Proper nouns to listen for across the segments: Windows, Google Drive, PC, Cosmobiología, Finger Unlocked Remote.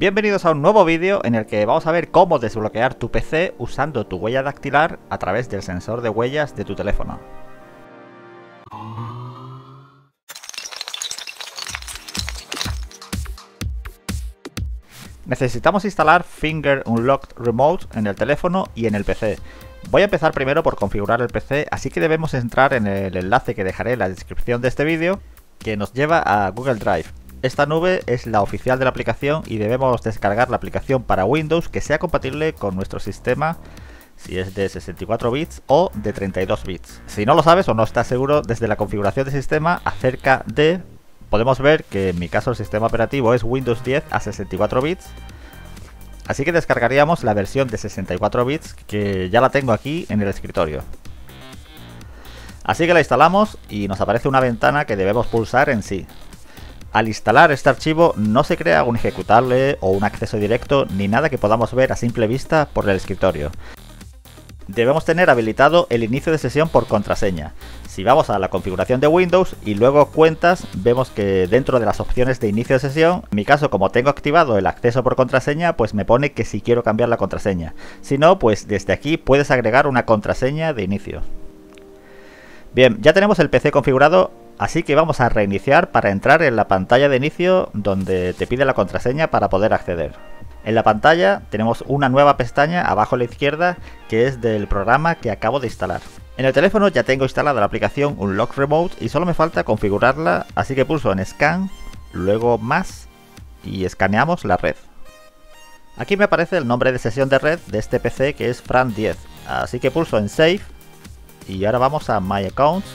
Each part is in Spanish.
Bienvenidos a un nuevo vídeo en el que vamos a ver cómo desbloquear tu PC usando tu huella dactilar a través del sensor de huellas de tu teléfono. Necesitamos instalar Finger Unlocked Remote en el teléfono y en el PC. Voy a empezar primero por configurar el PC, así que debemos entrar en el enlace que dejaré en la descripción de este vídeo, que nos lleva a Google Drive. Esta nube es la oficial de la aplicación y debemos descargar la aplicación para Windows que sea compatible con nuestro sistema, si es de 64 bits o de 32 bits. Si no lo sabes o no estás seguro, desde la configuración de sistema acerca de, podemos ver que en mi caso el sistema operativo es Windows 10 a 64 bits. Así que descargaríamos la versión de 64 bits que ya la tengo aquí en el escritorio. Así que la instalamos y nos aparece una ventana que debemos pulsar en sí. Al instalar este archivo no se crea un ejecutable o un acceso directo ni nada que podamos ver a simple vista por el escritorio. Debemos tener habilitado el inicio de sesión por contraseña. Si vamos a la configuración de Windows y luego cuentas, vemos que dentro de las opciones de inicio de sesión, en mi caso como tengo activado el acceso por contraseña, pues me pone que si quiero cambiar la contraseña. Si no, pues desde aquí puedes agregar una contraseña de inicio. Bien, ya tenemos el PC configurado, así que vamos a reiniciar para entrar en la pantalla de inicio donde te pide la contraseña para poder acceder. En la pantalla tenemos una nueva pestaña abajo a la izquierda que es del programa que acabo de instalar. En el teléfono ya tengo instalada la aplicación Unlock Remote y solo me falta configurarla, así que pulso en Scan, luego Más y escaneamos la red. Aquí me aparece el nombre de sesión de red de este PC que es Fran 10, así que pulso en Save y ahora vamos a My Accounts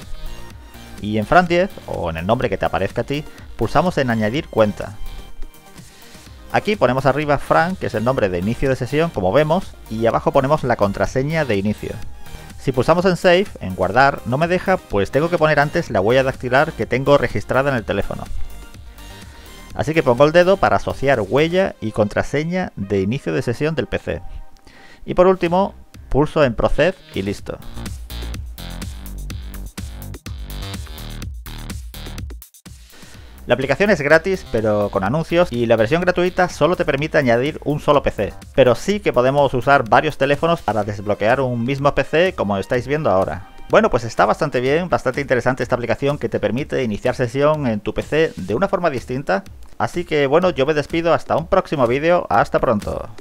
y en Fran 10 o en el nombre que te aparezca a ti pulsamos en Añadir cuenta. Aquí ponemos arriba Fran, que es el nombre de inicio de sesión, como vemos, y abajo ponemos la contraseña de inicio. Si pulsamos en Save, en Guardar, no me deja, pues tengo que poner antes la huella dactilar que tengo registrada en el teléfono. Así que pongo el dedo para asociar huella y contraseña de inicio de sesión del PC. Y por último, pulso en Proced y listo. La aplicación es gratis pero con anuncios y la versión gratuita solo te permite añadir un solo PC, pero sí que podemos usar varios teléfonos para desbloquear un mismo PC como estáis viendo ahora. Bueno, pues está bastante bien, bastante interesante esta aplicación que te permite iniciar sesión en tu PC de una forma distinta. Así que bueno, yo me despido hasta un próximo vídeo, hasta pronto.